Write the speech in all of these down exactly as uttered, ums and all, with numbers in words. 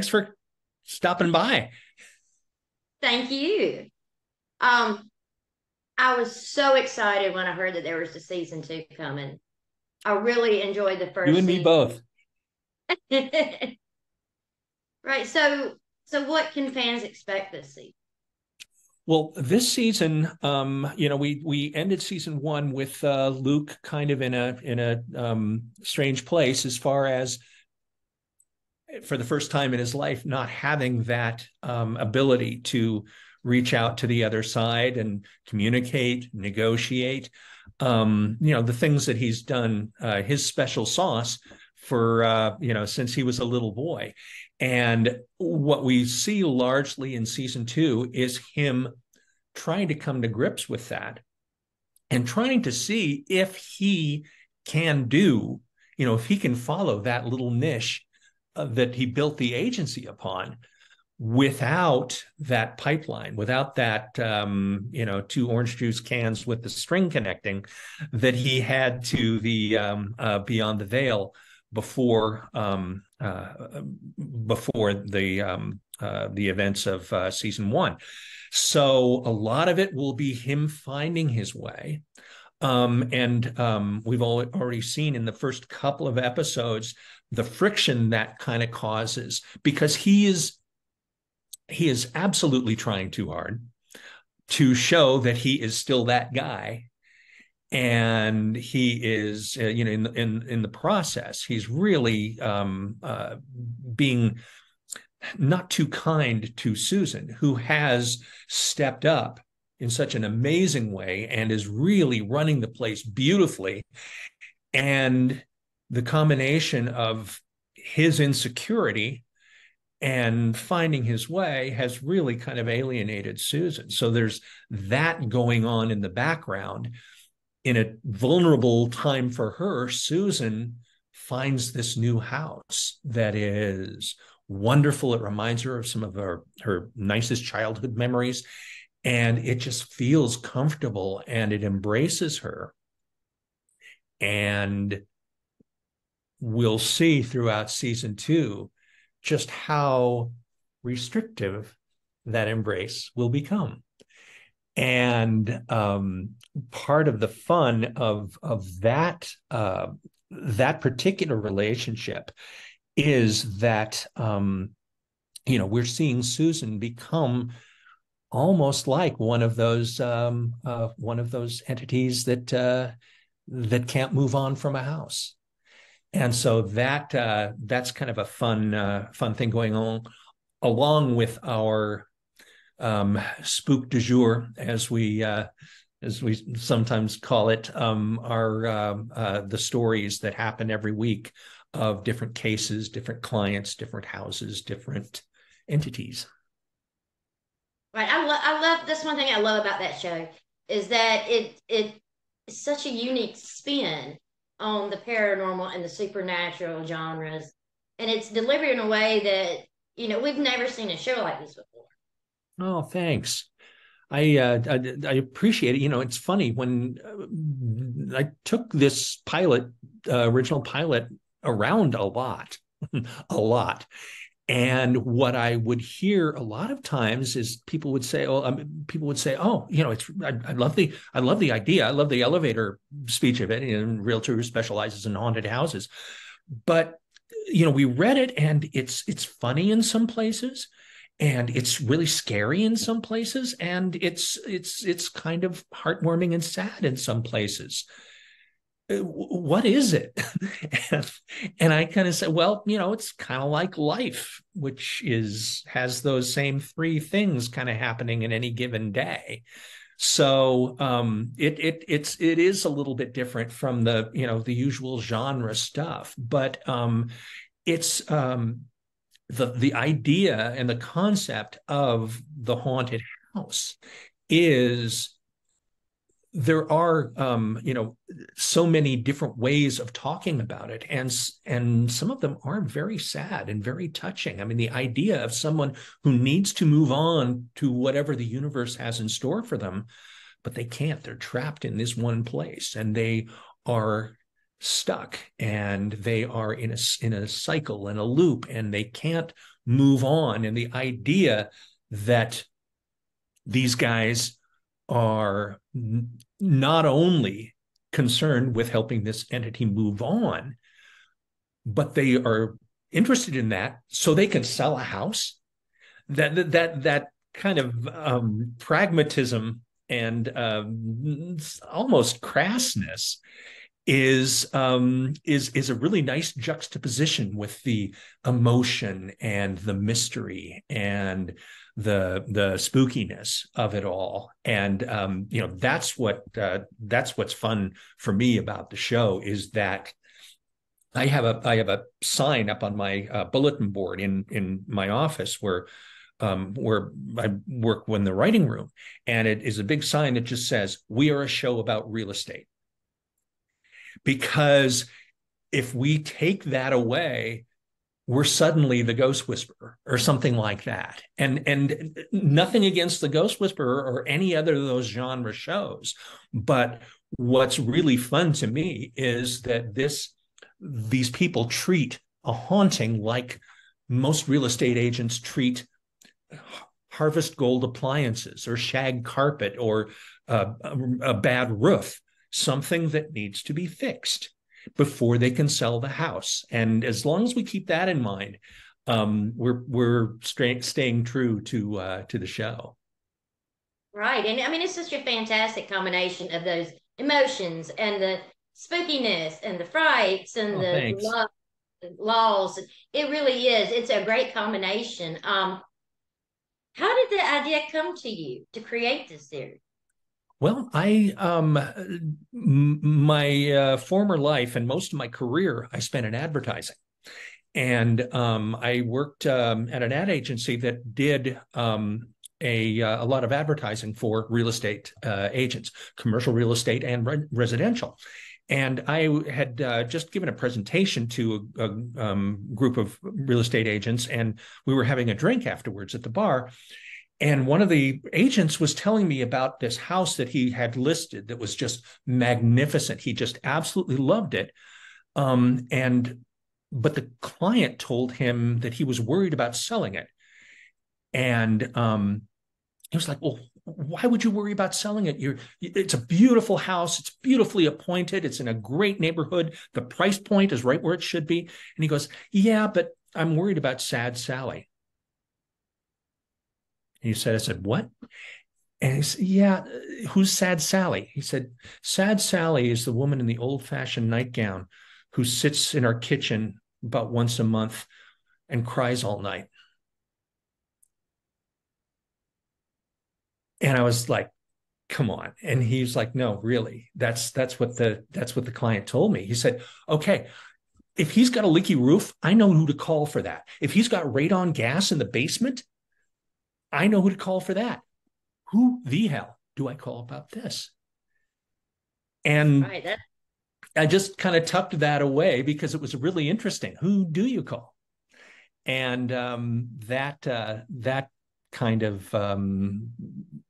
thanks for stopping by. Thank you. Um, I was so excited when I heard that there was a season two coming. I really enjoyed the first. You and season. Me both. Right. So, so what can fans expect this season? Well, this season, um, you know, we we ended season one with uh, Luke kind of in a in a um, strange place as far as, for the first time in his life, not having that um, ability to reach out to the other side and communicate, negotiate, um, you know, the things that he's done, uh, his special sauce for, uh, you know, since he was a little boy. And what we see largely in season two is him trying to come to grips with that and trying to see if he can do, you know, if he can follow that little niche that he built the agency upon without that pipeline, without that, um, you know, two orange juice cans with the string connecting that he had to the um, uh, Beyond the Veil before um, uh, before the um, uh, the events of uh, season one. So a lot of it will be him finding his way. Um, and um, we've all, already seen in the first couple of episodes the friction that kind of causes, because he is he is absolutely trying too hard to show that he is still that guy, and he is uh, you know in in in the process he's really um, uh, being not too kind to Susan, who has stepped up in such an amazing way and is really running the place beautifully. And the combination of his insecurity and finding his way has really kind of alienated Susan. So there's that going on in the background. In a vulnerable time for her, Susan finds this new house that is wonderful. It reminds her of some of her, her nicest childhood memories, and it just feels comfortable and it embraces her. And we'll see throughout season two just how restrictive that embrace will become. And um, part of the fun of, of that, uh, that particular relationship is that, um, you know, we're seeing Susan become almost like one of those, um, uh, one of those entities that, uh, that can't move on from a house. And so that uh, that's kind of a fun uh, fun thing going on, along with our um, spook du jour, as we uh, as we sometimes call it, um, our uh, uh, the stories that happen every week of different cases, different clients, different houses, different entities. Right, I love I love that's one thing I love about that show, is that it it is such a unique spin on the paranormal and the supernatural genres. And it's delivered in a way that, you know, we've never seen a show like this before. Oh, thanks. I, uh, I, I appreciate it. You know, it's funny, when I took this pilot, uh, original pilot around a lot, a lot. And what I would hear a lot of times is people would say, "Oh, um, people would say, oh, you know, it's I, I love the I love the idea. I love the elevator speech of it. And realtor who specializes in haunted houses." But you know, we read it, and it's it's funny in some places, and it's really scary in some places, and it's it's it's kind of heartwarming and sad in some places. What is it? And I kind of said, well, you know, it's kind of like life, which is has those same three things kind of happening in any given day. So um, it it it's it is a little bit different from the you know the usual genre stuff, but um, it's um, the the idea and the concept of the haunted house is. There are, um, you know, so many different ways of talking about it. And, and some of them are very sad and very touching. I mean, the idea of someone who needs to move on to whatever the universe has in store for them, but they can't. They're trapped in this one place, and they are stuck, and they are in a, in a cycle and a loop, and they can't move on. And the idea that these guys are n- not only concerned with helping this entity move on, but they are interested in that so they can sell a house. That that that, that kind of um, pragmatism and um, almost crassness is um, is is a really nice juxtaposition with the emotion and the mystery and the the spookiness of it all. And um, you know, that's what uh, that's what's fun for me about the show, is that I have a I have a sign up on my uh, bulletin board in in my office where um, where I work in the writing room, and it is a big sign that just says, "We are a show about real estate." Because if we take that away, we're suddenly the Ghost Whisperer or something like that. And and nothing against the Ghost Whisperer or any other of those genre shows, but what's really fun to me is that this. These people treat a haunting like most real estate agents treat harvest gold appliances or shag carpet or uh, a, a bad roof, something that needs to be fixed before they can sell the house. And as long as we keep that in mind, um, we're we're stra- staying true to uh, to the show. Right, and I mean, it's such a fantastic combination of those emotions and the spookiness and the frights and oh, the lo- laws. It really is. It's a great combination. Um, how did the idea come to you to create this series? Well, I, um, my uh, former life and most of my career, I spent in advertising. And um, I worked um, at an ad agency that did um, a, uh, a lot of advertising for real estate uh, agents, commercial real estate and re- residential. And I had uh, just given a presentation to a, a um, group of real estate agents, and we were having a drink afterwards at the bar. And one of the agents was telling me about this house that he had listed that was just magnificent. He just absolutely loved it. Um, and but the client told him that he was worried about selling it. And um, he was like, well, why would you worry about selling it? You're, it's a beautiful house. It's beautifully appointed. It's in a great neighborhood. The price point is right where it should be. And he goes, yeah, but I'm worried about Sad Sally. And he said, I said, what? And he said, yeah, who's Sad Sally? He said, Sad Sally is the woman in the old-fashioned nightgown who sits in our kitchen about once a month and cries all night. And I was like, come on. And he's like, no, really, that's that's what the that's what the client told me. He said, okay, if he's got a leaky roof, I know who to call for that. If he's got radon gas in the basement, I know who to call for that. Who the hell do I call about this? And right, that- I just kind of tucked that away because it was really interesting. Who do you call? And um, that uh, that. kind of um,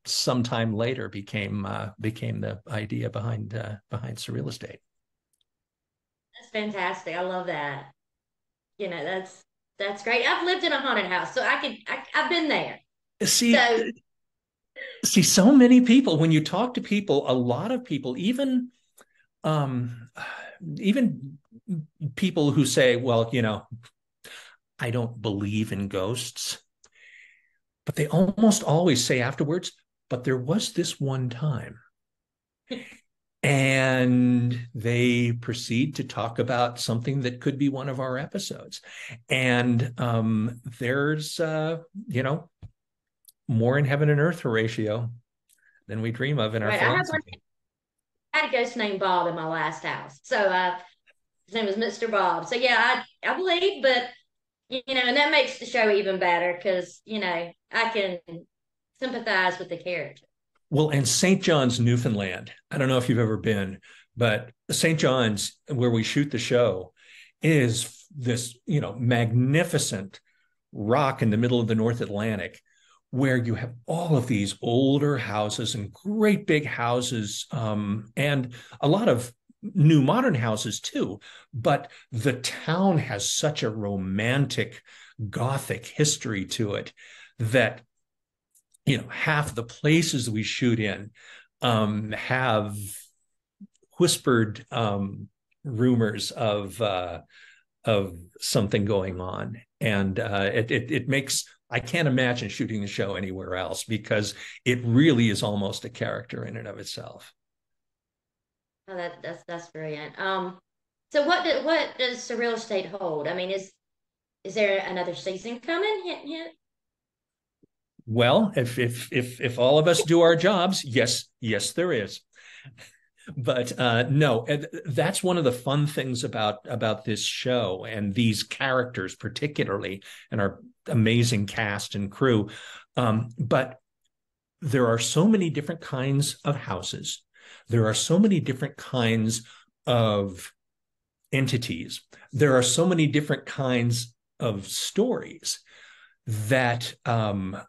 sometime later became uh, became the idea behind uh, behind Surreal Estate. That's fantastic. I love that. You know, that's that's great. I've lived in a haunted house, so I can I, I've been there. See, so. see, so many people. When you talk to people, a lot of people, even um, even people who say, "Well, you know, I don't believe in ghosts." But they almost always say afterwards, but there was this one time. And they proceed to talk about something that could be one of our episodes. And um, there's, uh, you know, more in heaven and earth, Horatio, than we dream of in our right, philosophy. I, one, I had a ghost named Bob in my last house. So uh, his name was Mister Bob. So, yeah, I, I believe, but... You know, and that makes the show even better because, you know, I can sympathize with the character. Well, and Saint John's, Newfoundland, I don't know if you've ever been, but Saint John's, where we shoot the show, is this, you know, magnificent rock in the middle of the North Atlantic where you have all of these older houses and great big houses um, and a lot of new modern houses too, but the town has such a romantic Gothic history to it that, you know, half the places we shoot in um, have whispered um, rumors of uh, of something going on, and uh, it, it it makes I can't imagine shooting the show anywhere else because it really is almost a character in and of itself. Oh, that, that's that's brilliant. Um, so what do, what does Surreal Estate hold? I mean, is is there another season coming? Hint, hint. Well, if if if if all of us do our jobs, yes, yes, there is. But uh, no, that's one of the fun things about about this show and these characters particularly, and our amazing cast and crew. Um, but there are so many different kinds of houses. There are so many different kinds of entities. There are so many different kinds of stories that, um,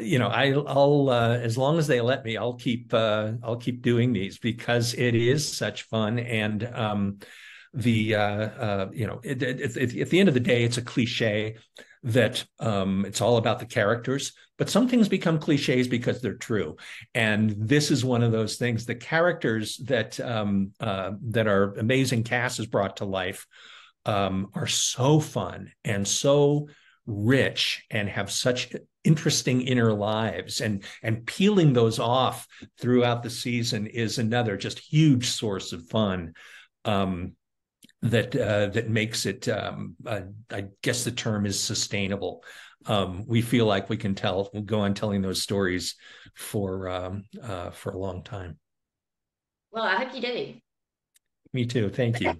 you know, I, I'll uh, as long as they let me, I'll keep uh, I'll keep doing these because it is such fun. And um, the uh, uh, you know, it, it, it, at the end of the day, it's a cliche that um, it's all about the characters, but some things become cliches because they're true. And this is one of those things. The characters that um, uh, that our amazing cast has brought to life um, are so fun and so rich and have such interesting inner lives. And, and peeling those off throughout the season is another just huge source of fun. Um, that uh, that makes it, um, uh, I guess the term is sustainable. Um, we feel like we can tell, we'll go on telling those stories for um, uh, for a long time. Well, I hope you do. Me too, thank you.